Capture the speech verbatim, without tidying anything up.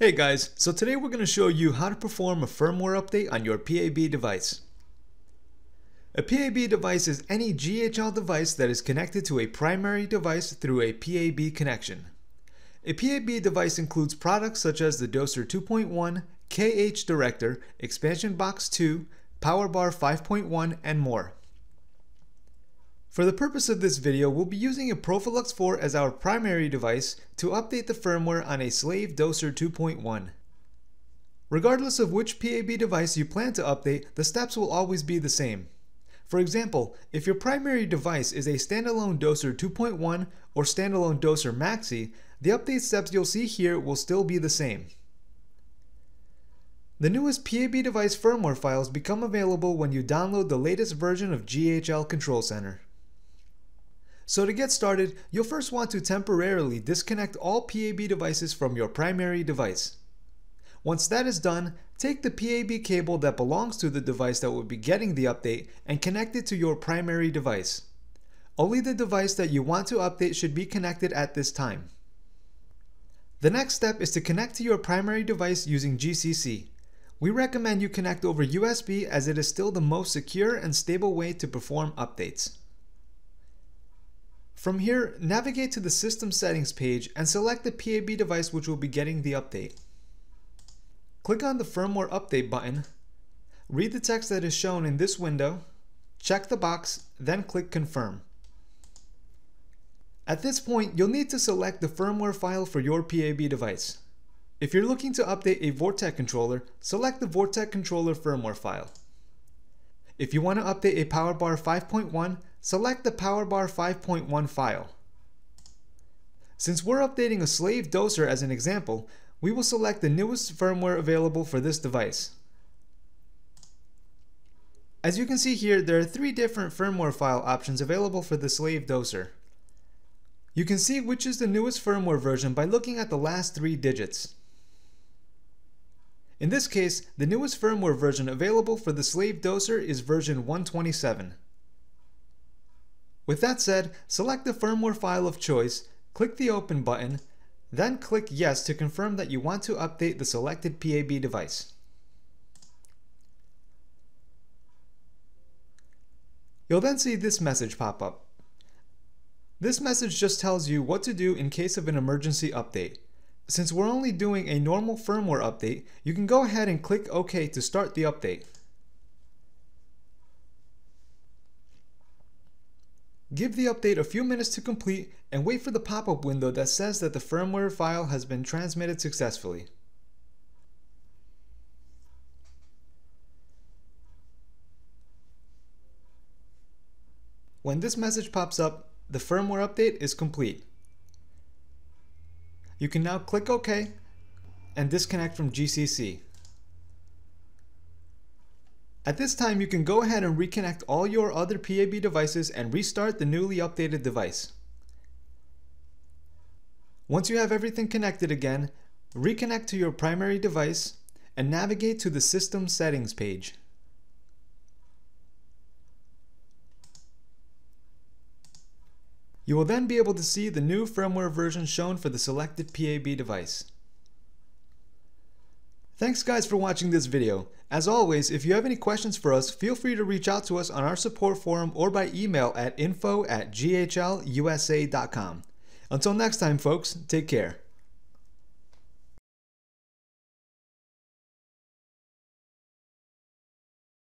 Hey guys, so today we're going to show you how to perform a firmware update on your P A B device. A P A B device is any G H L device that is connected to a primary device through a P A B connection. A P A B device includes products such as the Doser two point one, K H Director, Expansion Box two, PowerBar five point one, and more. For the purpose of this video, we'll be using a ProfiLux four as our primary device to update the firmware on a Slave Doser two point one. Regardless of which P A B device you plan to update, the steps will always be the same. For example, if your primary device is a standalone Doser two point one or standalone Doser Maxi, the update steps you'll see here will still be the same. The newest P A B device firmware files become available when you download the latest version of G H L Control Center. So to get started, you'll first want to temporarily disconnect all P A B devices from your primary device. Once that is done, take the P A B cable that belongs to the device that will be getting the update and connect it to your primary device. Only the device that you want to update should be connected at this time. The next step is to connect to your primary device using G C C. We recommend you connect over U S B as it is still the most secure and stable way to perform updates. From here, navigate to the System Settings page and select the P A B device which will be getting the update. Click on the Firmware Update button, read the text that is shown in this window, check the box, then click Confirm. At this point, you'll need to select the firmware file for your P A B device. If you're looking to update a Vortech controller, select the Vortech controller firmware file. If you want to update a PowerBar five point one, select the PowerBar five point one file. Since we're updating a Slave Doser as an example, we will select the newest firmware available for this device. As you can see here, there are three different firmware file options available for the Slave Doser. You can see which is the newest firmware version by looking at the last three digits. In this case, the newest firmware version available for the Slave Doser is version one twenty-seven. With that said, select the firmware file of choice, click the Open button, then click Yes to confirm that you want to update the selected P A B device. You'll then see this message pop up. This message just tells you what to do in case of an emergency update. Since we're only doing a normal firmware update, you can go ahead and click OK to start the update. Give the update a few minutes to complete and wait for the pop-up window that says that the firmware file has been transmitted successfully. When this message pops up, the firmware update is complete. You can now click OK and disconnect from G C C. At this time, you can go ahead and reconnect all your other P A B devices and restart the newly updated device. Once you have everything connected again, reconnect to your primary device and navigate to the System Settings page. You will then be able to see the new firmware version shown for the selected P A B device. Thanks guys for watching this video. As always, if you have any questions for us, feel free to reach out to us on our support forum or by email at info at g h l u s a dot com. Until next time folks, take care.